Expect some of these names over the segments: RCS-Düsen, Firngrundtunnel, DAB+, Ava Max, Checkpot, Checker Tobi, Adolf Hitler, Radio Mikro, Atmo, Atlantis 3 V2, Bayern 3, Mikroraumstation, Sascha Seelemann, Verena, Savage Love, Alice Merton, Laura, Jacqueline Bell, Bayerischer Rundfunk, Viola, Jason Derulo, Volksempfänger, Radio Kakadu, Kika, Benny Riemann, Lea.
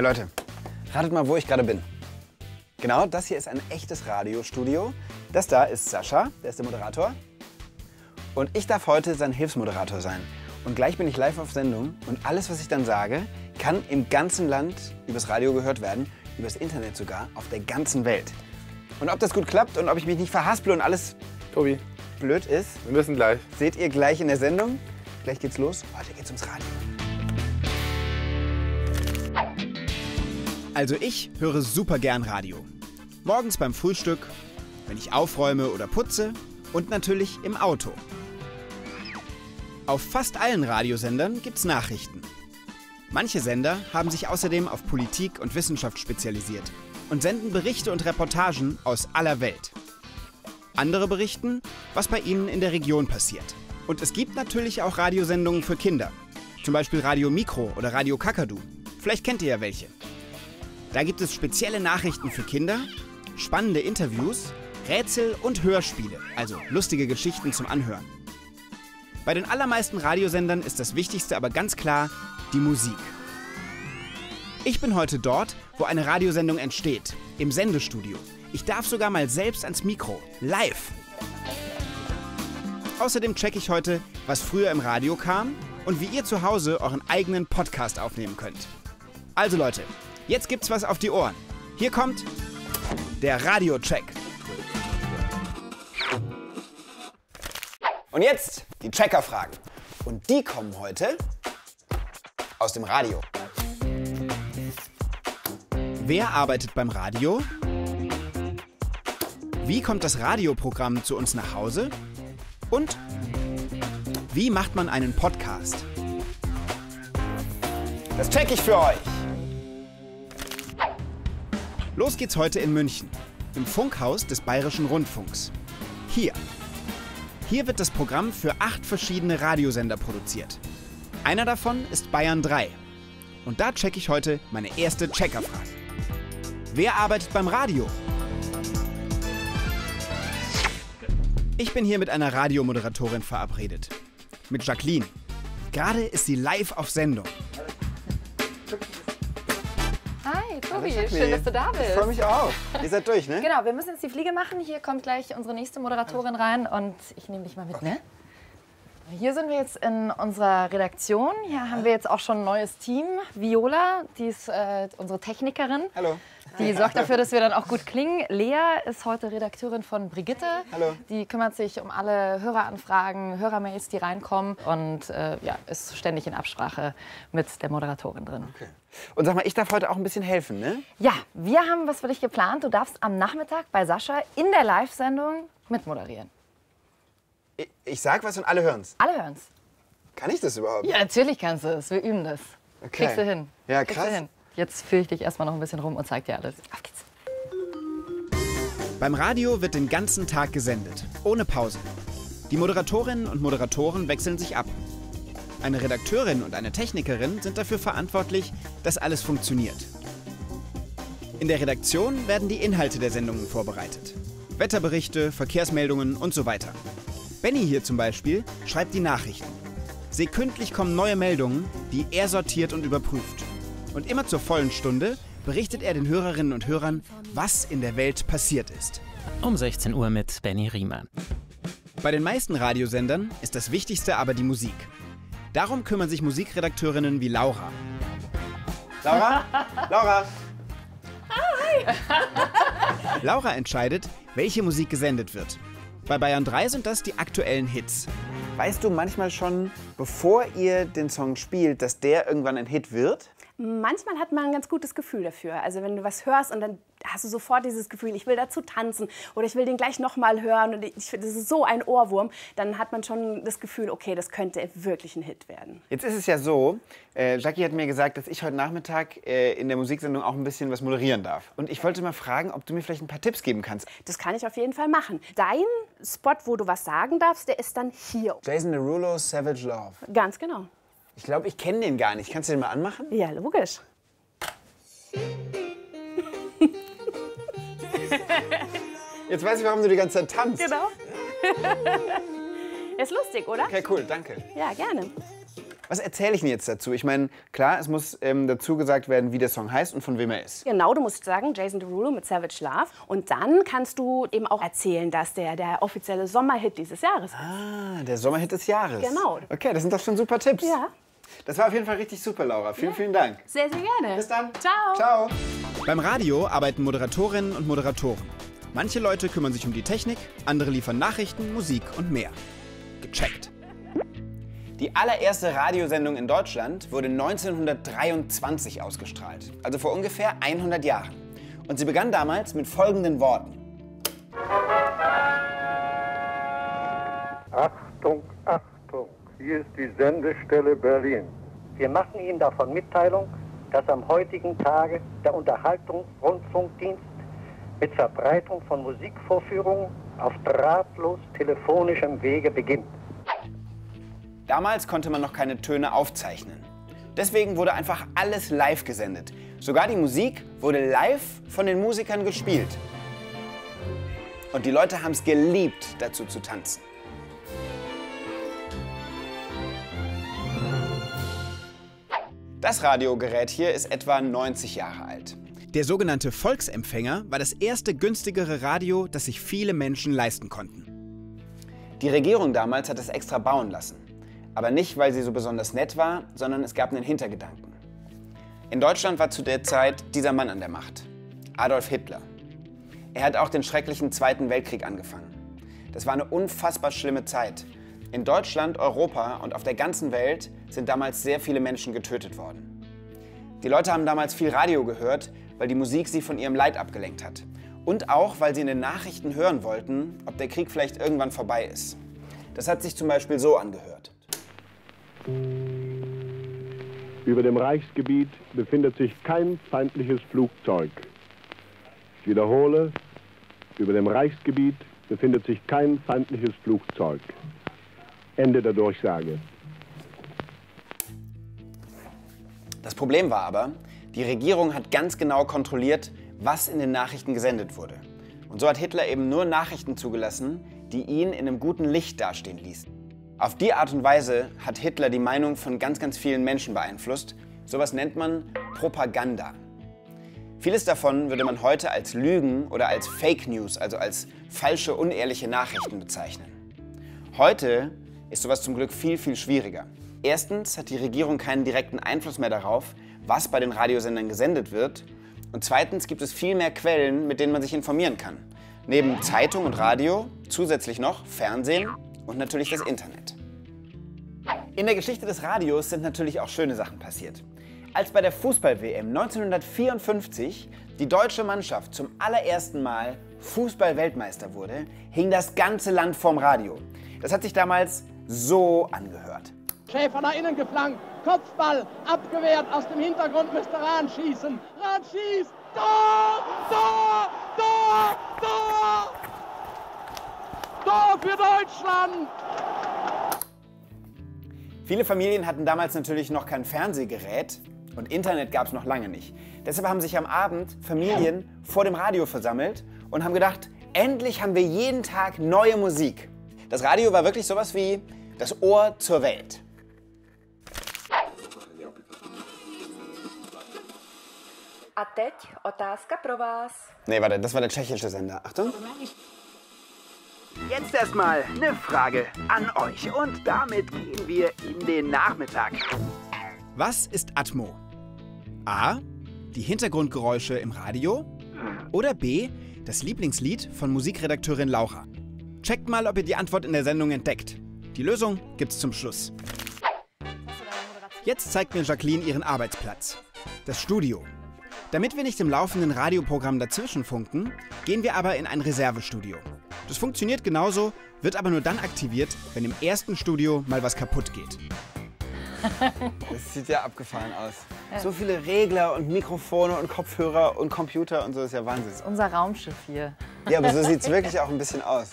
Hi Leute, ratet mal, wo ich gerade bin. Genau, das hier ist ein echtes Radiostudio. Das da ist Sascha, der ist der Moderator. Und ich darf heute sein Hilfsmoderator sein. Und gleich bin ich live auf Sendung und alles, was ich dann sage, kann im ganzen Land übers Radio gehört werden, übers Internet sogar, auf der ganzen Welt. Und ob das gut klappt und ob ich mich nicht verhasple und alles Tobi blöd ist, wir müssen gleich. Seht ihr gleich in der Sendung. Gleich geht's los. Heute geht's ums Radio. Also ich höre super gern Radio. Morgens beim Frühstück, wenn ich aufräume oder putze und natürlich im Auto. Auf fast allen Radiosendern gibt's Nachrichten. Manche Sender haben sich außerdem auf Politik und Wissenschaft spezialisiert und senden Berichte und Reportagen aus aller Welt. Andere berichten, was bei ihnen in der Region passiert. Und es gibt natürlich auch Radiosendungen für Kinder. Zum Beispiel Radio Mikro oder Radio Kakadu. Vielleicht kennt ihr ja welche. Da gibt es spezielle Nachrichten für Kinder, spannende Interviews, Rätsel und Hörspiele, also lustige Geschichten zum Anhören. Bei den allermeisten Radiosendern ist das Wichtigste aber ganz klar die Musik. Ich bin heute dort, wo eine Radiosendung entsteht, im Sendestudio. Ich darf sogar mal selbst ans Mikro, live. Außerdem checke ich heute, was früher im Radio kam und wie ihr zu Hause euren eigenen Podcast aufnehmen könnt. Also Leute, jetzt gibt's was auf die Ohren. Hier kommt der Radio-Check. Und jetzt die Checker-Fragen. Und die kommen heute aus dem Radio. Wer arbeitet beim Radio? Wie kommt das Radioprogramm zu uns nach Hause? Und wie macht man einen Podcast? Das check ich für euch. Los geht's heute in München, im Funkhaus des Bayerischen Rundfunks. Hier wird das Programm für 8 verschiedene Radiosender produziert. Einer davon ist Bayern 3. Und da checke ich heute meine erste Checkerfrage. Wer arbeitet beim Radio? Ich bin hier mit einer Radiomoderatorin verabredet. Mit Jacqueline. Gerade ist sie live auf Sendung. Hi, Tobi. Schön, dass du da bist. Ich freue mich auch. Ihr seid durch, ne? Genau, wir müssen jetzt die Fliege machen. Hier kommt gleich unsere nächste Moderatorin rein und ich nehme dich mal mit, okay, ne? Hier sind wir jetzt in unserer Redaktion. Hier haben wir jetzt auch schon ein neues Team. Viola, die ist unsere Technikerin. Hallo. Die sorgt dafür, dass wir dann auch gut klingen. Lea ist heute Redakteurin von Brigitte. Hallo. Die kümmert sich um alle Höreranfragen, Hörermails, die reinkommen. Und ja, ist ständig in Absprache mit der Moderatorin drin. Okay. Und sag mal, ich darf heute auch ein bisschen helfen, ne? Ja, wir haben was für dich geplant. Du darfst am Nachmittag bei Sascha in der Live-Sendung mitmoderieren. Ich sag was und alle hören's? Alle hören's. Kann ich das überhaupt? Ja, natürlich kannst du es. Wir üben das. Okay. Kriegst du hin. Ja, krass. Kriegst du hin. Jetzt führe ich dich erstmal noch ein bisschen rum und zeig dir alles. Auf geht's. Beim Radio wird den ganzen Tag gesendet, ohne Pause. Die Moderatorinnen und Moderatoren wechseln sich ab. Eine Redakteurin und eine Technikerin sind dafür verantwortlich, dass alles funktioniert. In der Redaktion werden die Inhalte der Sendungen vorbereitet. Wetterberichte, Verkehrsmeldungen und so weiter. Benny hier zum Beispiel schreibt die Nachrichten. Sekündlich kommen neue Meldungen, die er sortiert und überprüft. Und immer zur vollen Stunde berichtet er den Hörerinnen und Hörern, was in der Welt passiert ist. Um 16 Uhr mit Benny Riemann. Bei den meisten Radiosendern ist das Wichtigste aber die Musik. Darum kümmern sich Musikredakteurinnen wie Laura. Laura? Laura! Hi! Laura entscheidet, welche Musik gesendet wird. Bei Bayern 3 sind das die aktuellen Hits. Weißt du manchmal schon, bevor ihr den Song spielt, dass der irgendwann ein Hit wird? Manchmal hat man ein ganz gutes Gefühl dafür. Also wenn du was hörst und dann hast du sofort dieses Gefühl, ich will dazu tanzen oder ich will den gleich nochmal hören und das ist so ein Ohrwurm, dann hat man schon das Gefühl, okay, das könnte wirklich ein Hit werden. Jetzt ist es ja so, Jackie hat mir gesagt, dass ich heute Nachmittag in der Musiksendung auch ein bisschen was moderieren darf. Und ich wollte mal fragen, ob du mir vielleicht ein paar Tipps geben kannst. Das kann ich auf jeden Fall machen. Dein Spot, wo du was sagen darfst, der ist dann hier. Jason Derulo, Savage Love. Ganz genau. Ich glaube, ich kenne den gar nicht. Kannst du den mal anmachen? Ja, logisch. Jetzt weiß ich, warum du die ganze Zeit tanzt. Genau. Ist lustig, oder? Okay, cool, danke. Ja, gerne. Was erzähle ich denn jetzt dazu? Ich meine, klar, es muss dazu gesagt werden, wie der Song heißt und von wem er ist. Genau, du musst sagen, Jason Derulo mit Savage Love. Und dann kannst du eben auch erzählen, dass der offizielle Sommerhit dieses Jahres ist. Ah, der Sommerhit des Jahres. Genau. Okay, das sind doch schon super Tipps. Ja. Das war auf jeden Fall richtig super, Laura. Vielen, vielen Dank. Sehr, sehr gerne. Bis dann. Ciao. Ciao. Beim Radio arbeiten Moderatorinnen und Moderatoren. Manche Leute kümmern sich um die Technik, andere liefern Nachrichten, Musik und mehr. Gecheckt. Die allererste Radiosendung in Deutschland wurde 1923 ausgestrahlt, also vor ungefähr 100 Jahren. Und sie begann damals mit folgenden Worten. Achtung, Achtung, hier ist die Sendestelle Berlin. Wir machen Ihnen davon Mitteilung, dass am heutigen Tage der Unterhaltungsrundfunkdienst mit Verbreitung von Musikvorführungen auf drahtlos telefonischem Wege beginnt. Damals konnte man noch keine Töne aufzeichnen. Deswegen wurde einfach alles live gesendet. Sogar die Musik wurde live von den Musikern gespielt. Und die Leute haben es geliebt, dazu zu tanzen. Das Radiogerät hier ist etwa 90 Jahre alt. Der sogenannte Volksempfänger war das erste günstigere Radio, das sich viele Menschen leisten konnten. Die Regierung damals hat es extra bauen lassen. Aber nicht, weil sie so besonders nett war, sondern es gab einen Hintergedanken. In Deutschland war zu der Zeit dieser Mann an der Macht, Adolf Hitler. Er hat auch den schrecklichen Zweiten Weltkrieg angefangen. Das war eine unfassbar schlimme Zeit. In Deutschland, Europa und auf der ganzen Welt sind damals sehr viele Menschen getötet worden. Die Leute haben damals viel Radio gehört, weil die Musik sie von ihrem Leid abgelenkt hat. Und auch, weil sie in den Nachrichten hören wollten, ob der Krieg vielleicht irgendwann vorbei ist. Das hat sich zum Beispiel so angehört. Über dem Reichsgebiet befindet sich kein feindliches Flugzeug. Ich wiederhole, über dem Reichsgebiet befindet sich kein feindliches Flugzeug. Ende der Durchsage. Das Problem war aber, die Regierung hat ganz genau kontrolliert, was in den Nachrichten gesendet wurde. Und so hat Hitler eben nur Nachrichten zugelassen, die ihn in einem guten Licht dastehen ließen. Auf die Art und Weise hat Hitler die Meinung von ganz, ganz vielen Menschen beeinflusst. Sowas nennt man Propaganda. Vieles davon würde man heute als Lügen oder als Fake News, also als falsche, unehrliche Nachrichten bezeichnen. Heute ist sowas zum Glück viel, viel schwieriger. Erstens hat die Regierung keinen direkten Einfluss mehr darauf, was bei den Radiosendern gesendet wird. Und zweitens gibt es viel mehr Quellen, mit denen man sich informieren kann. Neben Zeitung und Radio, zusätzlich noch Fernsehen und natürlich das Internet. In der Geschichte des Radios sind natürlich auch schöne Sachen passiert. Als bei der Fußball-WM 1954 die deutsche Mannschaft zum allerersten Mal Fußball-Weltmeister wurde, hing das ganze Land vorm Radio. Das hat sich damals so angehört. Schäfer nach innen geflankt, Kopfball, abgewehrt, aus dem Hintergrund müsste Rahn schießen. Rahn schießt! Tor! Tor! Tor! Tor! Tor für Deutschland! Viele Familien hatten damals natürlich noch kein Fernsehgerät und Internet gab es noch lange nicht. Deshalb haben sich am Abend Familien vor dem Radio versammelt und haben gedacht, endlich haben wir jeden Tag neue Musik. Das Radio war wirklich sowas wie das Ohr zur Welt. Nee, warte, das war der tschechische Sender. Achtung. Jetzt erstmal eine Frage an euch. Und damit gehen wir in den Nachmittag. Was ist Atmo? A. Die Hintergrundgeräusche im Radio. Oder B. Das Lieblingslied von Musikredakteurin Laura. Checkt mal, ob ihr die Antwort in der Sendung entdeckt. Die Lösung gibt's zum Schluss. Jetzt zeigt mir Jacqueline ihren Arbeitsplatz. Das Studio. Damit wir nicht im laufenden Radioprogramm dazwischen funken, gehen wir aber in ein Reservestudio. Das funktioniert genauso, wird aber nur dann aktiviert, wenn im ersten Studio mal was kaputt geht. Das sieht ja abgefahren aus. Ja. So viele Regler und Mikrofone und Kopfhörer und Computer und so, ist ja Wahnsinn. Das ist unser Raumschiff hier. Ja, aber so sieht's wirklich auch ein bisschen aus.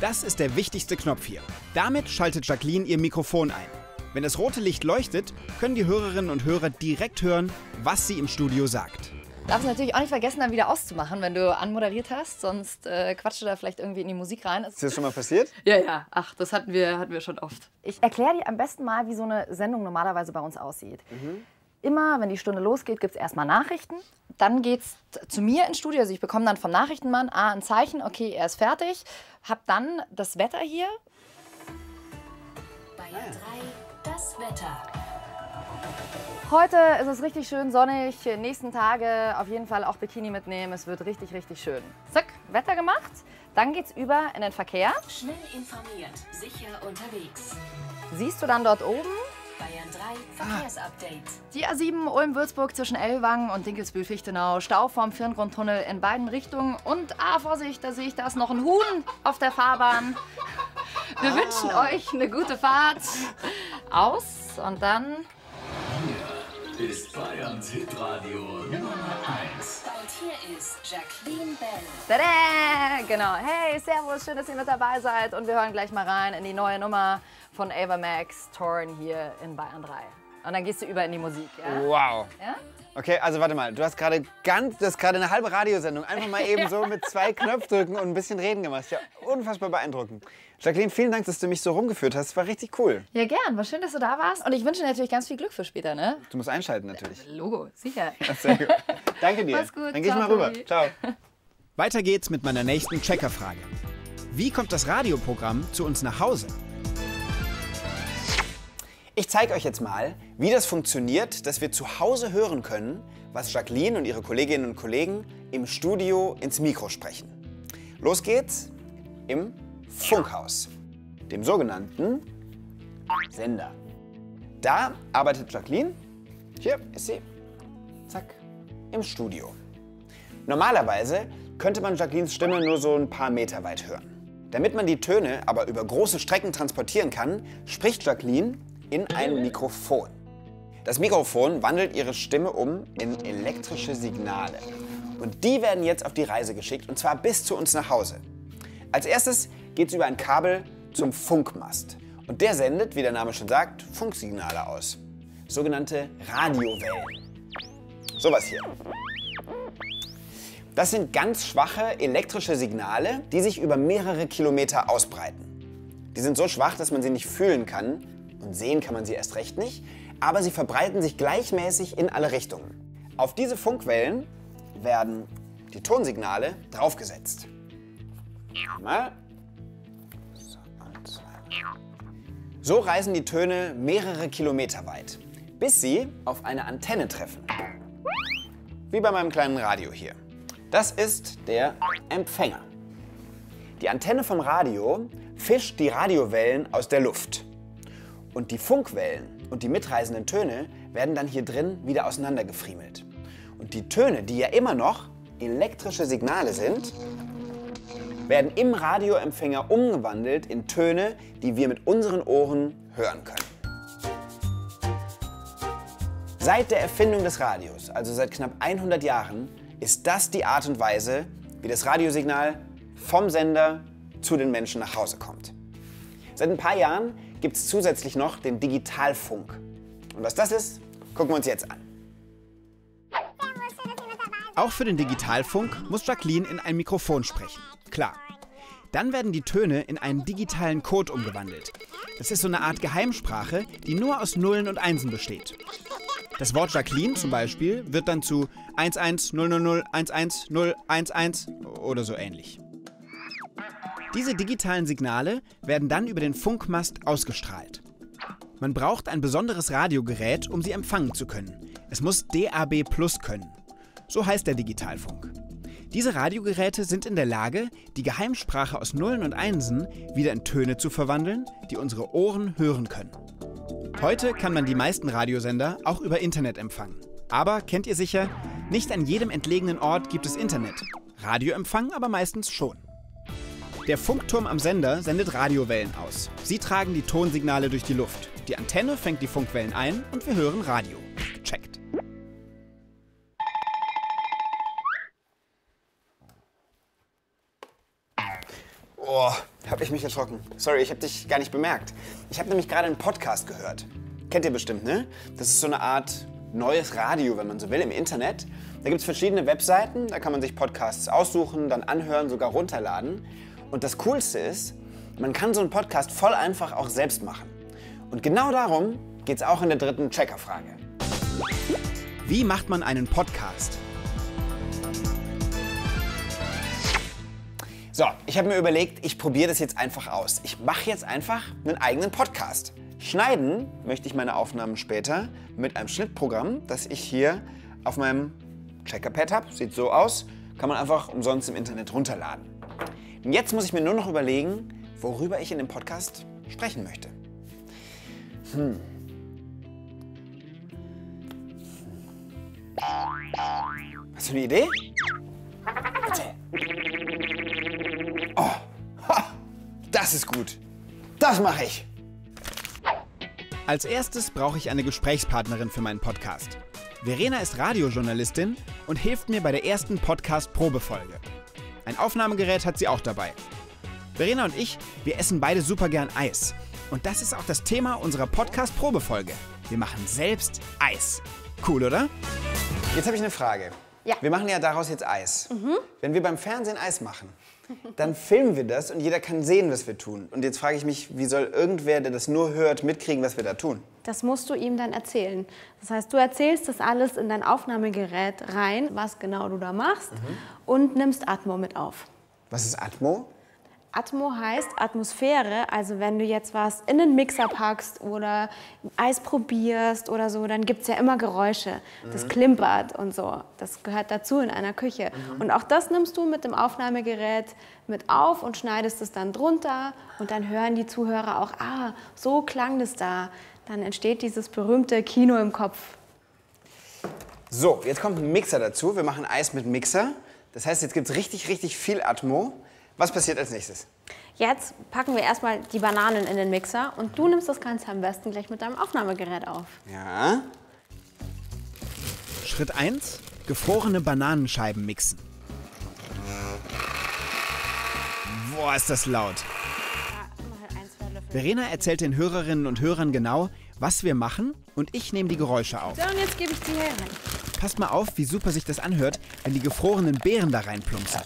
Das ist der wichtigste Knopf hier. Damit schaltet Jacqueline ihr Mikrofon ein. Wenn das rote Licht leuchtet, können die Hörerinnen und Hörer direkt hören, was sie im Studio sagt. Darfst du natürlich auch nicht vergessen, dann wieder auszumachen, wenn du anmoderiert hast. Sonst quatscht du da vielleicht irgendwie in die Musik rein. Ist das schon mal passiert? Ja, ja. Ach, das hatten wir schon oft. Ich erkläre dir am besten mal, wie so eine Sendung normalerweise bei uns aussieht. Mhm. Immer, wenn die Stunde losgeht, gibt es erstmal Nachrichten. Dann geht es zu mir ins Studio. Also ich bekomme dann vom Nachrichtenmann ein Zeichen. Okay, er ist fertig. Hab dann das Wetter hier. Bei 3 das Wetter. Heute ist es richtig schön sonnig, die nächsten Tage auf jeden Fall auch Bikini mitnehmen, es wird richtig, richtig schön. Zack, Wetter gemacht, dann geht's über in den Verkehr. Schnell informiert, sicher unterwegs. Siehst du dann dort oben? Bayern 3 Verkehrsupdate. Die A7 Ulm-Würzburg zwischen Ellwangen und Dinkelsbühl-Fichtenau. Stau vorm Firngrundtunnel in beiden Richtungen. Und Vorsicht, da sehe ich, da ist noch ein Huhn auf der Fahrbahn. Wir wünschen euch eine gute Fahrt. Aus und dann... Hier ist Bayerns Hitradio Nummer 1. Und hier ist Jacqueline Bell. Tada! Genau. Hey, servus, schön, dass ihr mit dabei seid. Und wir hören gleich mal rein in die neue Nummer von Ava Max, Torn, hier in Bayern 3. Und dann gehst du über in die Musik, ja? Wow. Ja? Okay, also warte mal, du hast gerade eine halbe Radiosendung. Einfach mal eben so mit 2 Knopfdrücken und ein bisschen reden gemacht. Ja, unfassbar beeindruckend. Jacqueline, vielen Dank, dass du mich so rumgeführt hast. War richtig cool. Ja, gern. War schön, dass du da warst. Und ich wünsche dir natürlich ganz viel Glück für später, ne? Du musst einschalten natürlich. Logo, sicher. Ach, sehr gut. Danke dir. Mach's gut. Dann geh ich mal rüber. Ciao. Weiter geht's mit meiner nächsten Checkerfrage. Wie kommt das Radioprogramm zu uns nach Hause? Ich zeige euch jetzt mal, wie das funktioniert, dass wir zu Hause hören können, was Jacqueline und ihre Kolleginnen und Kollegen im Studio ins Mikro sprechen. Los geht's im Funkhaus, dem sogenannten Sender. Da arbeitet Jacqueline, hier ist sie, zack, im Studio. Normalerweise könnte man Jacquelines Stimme nur so ein paar Meter weit hören. Damit man die Töne aber über große Strecken transportieren kann, spricht Jacqueline in ein Mikrofon. Das Mikrofon wandelt ihre Stimme um in elektrische Signale. Und die werden jetzt auf die Reise geschickt, und zwar bis zu uns nach Hause. Als erstes geht es über ein Kabel zum Funkmast. Und der sendet, wie der Name schon sagt, Funksignale aus. Sogenannte Radiowellen. Sowas hier. Das sind ganz schwache elektrische Signale, die sich über mehrere Kilometer ausbreiten. Die sind so schwach, dass man sie nicht fühlen kann, und sehen kann man sie erst recht nicht, aber sie verbreiten sich gleichmäßig in alle Richtungen. Auf diese Funkwellen werden die Tonsignale draufgesetzt. Mal. So reisen die Töne mehrere Kilometer weit, bis sie auf eine Antenne treffen. Wie bei meinem kleinen Radio hier. Das ist der Empfänger. Die Antenne vom Radio fischt die Radiowellen aus der Luft. Und die Funkwellen und die mitreisenden Töne werden dann hier drin wieder auseinandergefriemelt. Und die Töne, die ja immer noch elektrische Signale sind, werden im Radioempfänger umgewandelt in Töne, die wir mit unseren Ohren hören können. Seit der Erfindung des Radios, also seit knapp 100 Jahren, ist das die Art und Weise, wie das Radiosignal vom Sender zu den Menschen nach Hause kommt. Seit ein paar Jahren gibt es zusätzlich noch den Digitalfunk. Und was das ist, gucken wir uns jetzt an. Auch für den Digitalfunk muss Jacqueline in ein Mikrofon sprechen. Klar. Dann werden die Töne in einen digitalen Code umgewandelt. Das ist so eine Art Geheimsprache, die nur aus Nullen und Einsen besteht. Das Wort Jacqueline zum Beispiel wird dann zu 1100011011 oder so ähnlich. Diese digitalen Signale werden dann über den Funkmast ausgestrahlt. Man braucht ein besonderes Radiogerät, um sie empfangen zu können. Es muss DAB+ können. So heißt der Digitalfunk. Diese Radiogeräte sind in der Lage, die Geheimsprache aus Nullen und Einsen wieder in Töne zu verwandeln, die unsere Ohren hören können. Heute kann man die meisten Radiosender auch über Internet empfangen. Aber, kennt ihr sicher, nicht an jedem entlegenen Ort gibt es Internet. Radioempfang aber meistens schon. Der Funkturm am Sender sendet Radiowellen aus. Sie tragen die Tonsignale durch die Luft. Die Antenne fängt die Funkwellen ein und wir hören Radio. Gecheckt. Oh, hab ich mich erschrocken. Sorry, ich hab dich gar nicht bemerkt. Ich hab nämlich gerade einen Podcast gehört. Kennt ihr bestimmt, ne? Das ist so eine Art neues Radio, wenn man so will, im Internet. Da gibt es verschiedene Webseiten, da kann man sich Podcasts aussuchen, dann anhören, sogar runterladen. Und das Coolste ist, man kann so einen Podcast voll einfach auch selbst machen. Und genau darum geht es auch in der dritten Checker-Frage. Wie macht man einen Podcast? So, ich habe mir überlegt, ich probiere das jetzt einfach aus. Ich mache jetzt einfach einen eigenen Podcast. Schneiden möchte ich meine Aufnahmen später mit einem Schnittprogramm, das ich hier auf meinem Checkerpad habe. Sieht so aus. Kann man einfach umsonst im Internet runterladen. Und jetzt muss ich mir nur noch überlegen, worüber ich in dem Podcast sprechen möchte. Hast du eine Idee? Oh, ha, das ist gut. Das mache ich. Als erstes brauche ich eine Gesprächspartnerin für meinen Podcast. Verena ist Radiojournalistin und hilft mir bei der ersten Podcast-Probefolge. Ein Aufnahmegerät hat sie auch dabei. Verena und ich, wir essen beide super gern Eis. Und das ist auch das Thema unserer Podcast-Probefolge. Wir machen selbst Eis. Cool, oder? Jetzt habe ich eine Frage. Ja. Wir machen ja daraus jetzt Eis. Mhm. Wenn wir beim Fernsehen Eis machen, dann filmen wir das und jeder kann sehen, was wir tun. Und jetzt frage ich mich, wie soll irgendwer, der das nur hört, mitkriegen, was wir da tun? Das musst du ihm dann erzählen. Das heißt, du erzählst das alles in dein Aufnahmegerät rein, was genau du da machst, und nimmst Atmo mit auf. Was ist Atmo? Atmo heißt Atmosphäre, also wenn du jetzt was in den Mixer packst oder Eis probierst oder so, dann gibt es ja immer Geräusche. Das klimpert und so, das gehört dazu in einer Küche. Und auch das nimmst du mit dem Aufnahmegerät mit auf und schneidest es dann drunter und dann hören die Zuhörer auch, ah, so klang das da. Dann entsteht dieses berühmte Kino im Kopf. So, jetzt kommt ein Mixer dazu, wir machen Eis mit Mixer. Das heißt, jetzt gibt es richtig, richtig viel Atmo. Was passiert als nächstes? Jetzt packen wir erstmal die Bananen in den Mixer und du nimmst das Ganze am besten gleich mit deinem Aufnahmegerät auf. Ja. Schritt 1: gefrorene Bananenscheiben mixen. Boah, ist das laut. Verena erzählt den Hörerinnen und Hörern genau, was wir machen, und ich nehme die Geräusche auf. So, und jetzt gebe ich die hier rein. Passt mal auf, wie super sich das anhört, wenn die gefrorenen Beeren da reinplumpsen.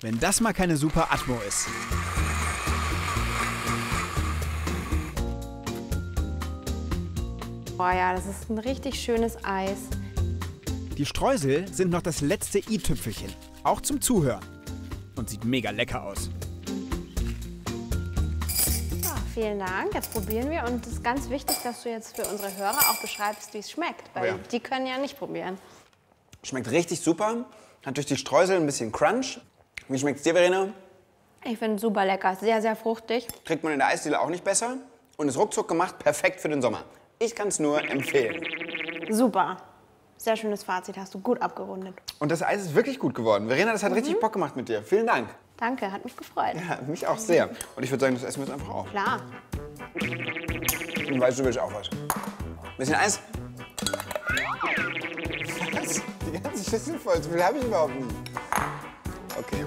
Wenn das mal keine super Atmo ist. Oh ja, das ist ein richtig schönes Eis. Die Streusel sind noch das letzte i-Tüpfelchen, auch zum Zuhören. Und sieht mega lecker aus. So, vielen Dank, jetzt probieren wir. Und es ist ganz wichtig, dass du jetzt für unsere Hörer auch beschreibst, wie es schmeckt. Weil die können ja nicht probieren. Schmeckt richtig super, hat durch die Streusel ein bisschen Crunch. Wie schmeckt es dir, Verena? Ich finde es super lecker, sehr, sehr fruchtig. Kriegt man in der Eisdiele auch nicht besser und ist ruckzuck gemacht, perfekt für den Sommer. Ich kann es nur empfehlen. Super, sehr schönes Fazit, hast du gut abgerundet. Und das Eis ist wirklich gut geworden. Verena, das hat richtig Bock gemacht mit dir. Vielen Dank. Danke, hat mich gefreut. Ja, mich auch sehr. Und ich würde sagen, das essen wir jetzt einfach auf. Klar. Und weißt du, willst auch was? Ein bisschen Eis? Was? Die ganze Schüssel voll, so viel habe ich überhaupt nicht. Okay.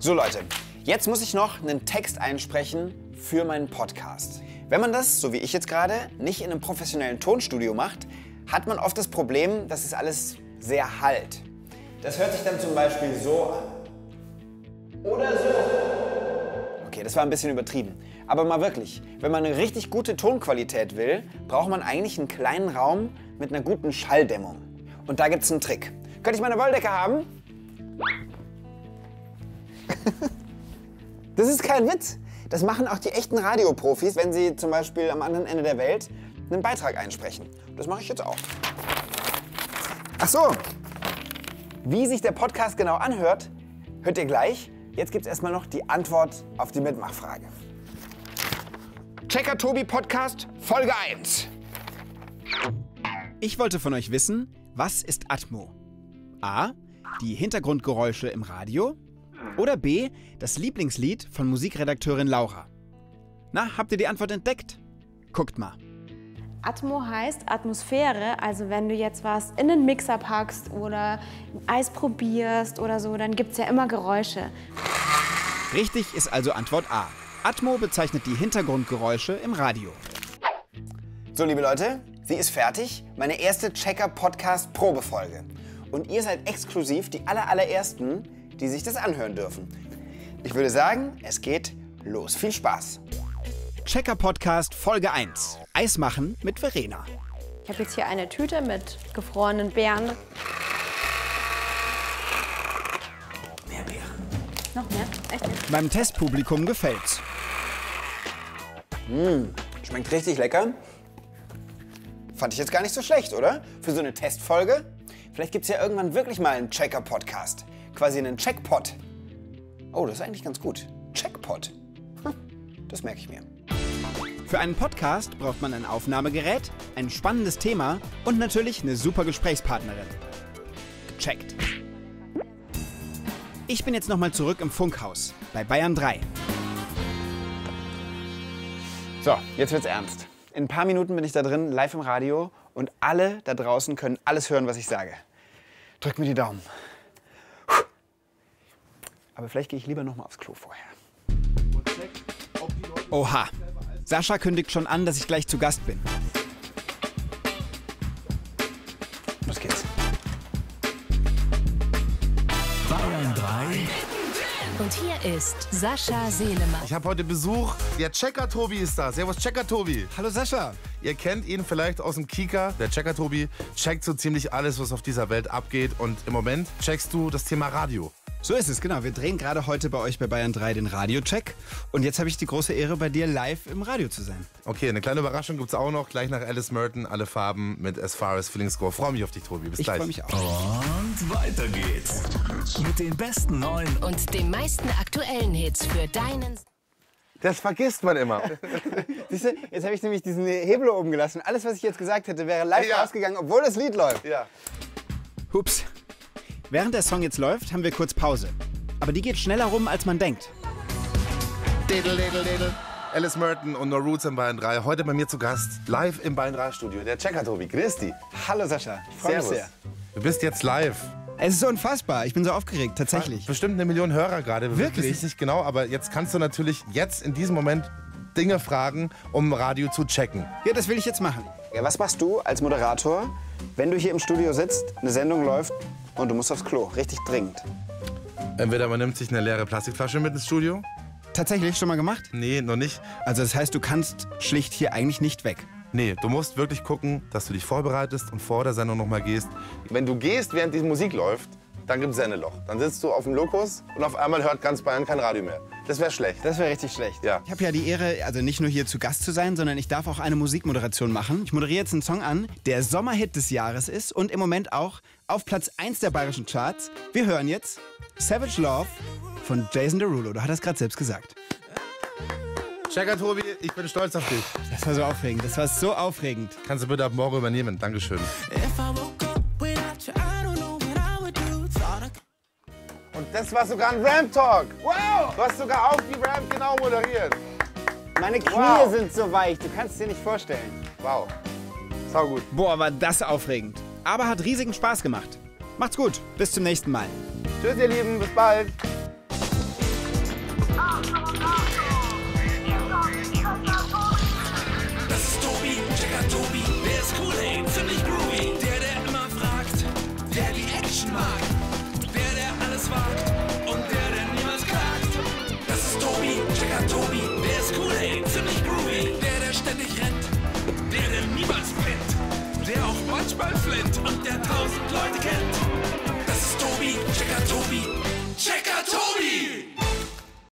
So Leute, jetzt muss ich noch einen Text einsprechen für meinen Podcast. Wenn man das, so wie ich jetzt gerade, nicht in einem professionellen Tonstudio macht, hat man oft das Problem, dass es alles sehr hallt. Das hört sich dann zum Beispiel so an. Oder so. Okay, das war ein bisschen übertrieben. Aber mal wirklich, wenn man eine richtig gute Tonqualität will, braucht man eigentlich einen kleinen Raum mit einer guten Schalldämmung. Und da gibt es einen Trick. Könnte ich meine Wolldecke haben? Das ist kein Witz. Das machen auch die echten Radioprofis, wenn sie zum Beispiel am anderen Ende der Welt einen Beitrag einsprechen. Das mache ich jetzt auch. Ach so, wie sich der Podcast genau anhört, hört ihr gleich. Jetzt gibt es erstmal noch die Antwort auf die Mitmachfrage. Checker Tobi Podcast, Folge 1. Ich wollte von euch wissen, was ist Atmo? A. Die Hintergrundgeräusche im Radio. Oder B. Das Lieblingslied von Musikredakteurin Laura. Na, habt ihr die Antwort entdeckt? Guckt mal. Atmo heißt Atmosphäre, also wenn du jetzt was in den Mixer packst oder Eis probierst oder so, dann gibt es ja immer Geräusche. Richtig ist also Antwort A. Atmo bezeichnet die Hintergrundgeräusche im Radio. So, liebe Leute, sie ist fertig. Meine erste Checker-Podcast-Probefolge. Und ihr seid exklusiv die allerersten, die sich das anhören dürfen. Ich würde sagen, es geht los. Viel Spaß. Checker Podcast Folge 1. Eis machen mit Verena. Ich habe jetzt hier eine Tüte mit gefrorenen Beeren. Mehr Beeren. Noch mehr? Echt? Meinem Testpublikum gefällt's. Schmeckt richtig lecker. Fand ich jetzt gar nicht so schlecht, oder? Für so eine Testfolge. Vielleicht gibt's ja irgendwann wirklich mal einen Checker Podcast. Quasi einen Checkpot. Oh, das ist eigentlich ganz gut. Checkpot. Das merke ich mir. Für einen Podcast braucht man ein Aufnahmegerät, ein spannendes Thema und natürlich eine super Gesprächspartnerin. Gecheckt. Ich bin jetzt nochmal zurück im Funkhaus bei Bayern 3. So, jetzt wird's ernst. In ein paar Minuten bin ich da drin, live im Radio, und alle da draußen können alles hören, was ich sage. Drückt mir die Daumen. Aber vielleicht gehe ich lieber nochmal aufs Klo vorher. Oha, Sascha kündigt schon an, dass ich gleich zu Gast bin. Los geht's. Bayern 3. Und hier ist Sascha Seelemann. Ich habe heute Besuch. Der Checker Tobi ist da. Servus, Checker Tobi. Hallo, Sascha. Ihr kennt ihn vielleicht aus dem Kika. Der Checker Tobi checkt so ziemlich alles, was auf dieser Welt abgeht. Und im Moment checkst du das Thema Radio. So ist es, genau. Wir drehen gerade heute bei euch bei Bayern 3 den Radiocheck. Und jetzt habe ich die große Ehre, bei dir live im Radio zu sein. Okay, eine kleine Überraschung gibt es auch noch. Gleich nach Alice Merton, alle Farben mit As Far As Feelings Go. Freue mich auf dich, Tobi. Bis gleich. Ich freue mich auch. Und weiter geht's. Mit den besten neuen und den meisten aktuellen Hits für deinen... Das vergisst man immer. Siehst du, jetzt habe ich nämlich diesen Hebel oben gelassen. Alles, was ich jetzt gesagt hätte, wäre live ausgegangen, obwohl das Lied läuft. Ja. Hups. Während der Song jetzt läuft, haben wir kurz Pause. Aber die geht schneller rum, als man denkt. Diddle, diddle, diddle. Alice Merton und No Roots im Bayern 3. Heute bei mir zu Gast, live im Bayern 3 Studio. Der Checker Tobi, grüß dich. Hallo Sascha, ich freue mich sehr. Du bist jetzt live. Es ist unfassbar, ich bin so aufgeregt, tatsächlich. Bestimmt 1 Million Hörer gerade. Wirklich? Ich weiß nicht genau, aber jetzt kannst du natürlich jetzt in diesem Moment Dinge fragen, um Radio zu checken. Ja, das will ich jetzt machen. Ja, was machst du als Moderator, wenn du hier im Studio sitzt, eine Sendung läuft und du musst aufs Klo, richtig dringend? Entweder man nimmt sich eine leere Plastikflasche mit ins Studio. Tatsächlich, schon mal gemacht? Nee, noch nicht. Also das heißt, du kannst schlicht hier eigentlich nicht weg? Nee, du musst wirklich gucken, dass du dich vorbereitest und vor der Sendung noch mal gehst. Wenn du gehst, während die Musik läuft, dann gibt's Sendeloch. Dann sitzt du auf dem Lokus und auf einmal hört ganz Bayern kein Radio mehr. Das wäre schlecht. Das wäre richtig schlecht. Ja. Ich habe ja die Ehre, also nicht nur hier zu Gast zu sein, sondern ich darf auch eine Musikmoderation machen. Ich moderiere jetzt einen Song an, der Sommerhit des Jahres ist und im Moment auch auf Platz 1 der bayerischen Charts. Wir hören jetzt Savage Love von Jason Derulo. Du hast das gerade selbst gesagt. Checker Tobi, ich bin stolz auf dich. Das war so aufregend. Das war so aufregend. Kannst du bitte ab morgen übernehmen. Dankeschön. Und das war sogar ein Ramp-Talk. Wow! Du hast sogar auf die Ramp genau moderiert. Meine Knie sind so weich, du kannst es dir nicht vorstellen. Wow, sau gut. Boah, war das aufregend. Aber hat riesigen Spaß gemacht. Macht's gut, bis zum nächsten Mal. Tschüss, ihr Lieben, bis bald. Das ist Tobi, Checker Tobi. Der ist cool, ey, ziemlich groovy. Der immer fragt, der die Action mag. Und der niemals klagt. Das ist Tobi, Checker Tobi. Der ist cool, ey, ziemlich groovy. Der ständig rennt, der niemals brennt. Der auch manchmal flint und der 1000 Leute kennt. Das ist Tobi, Checker Tobi.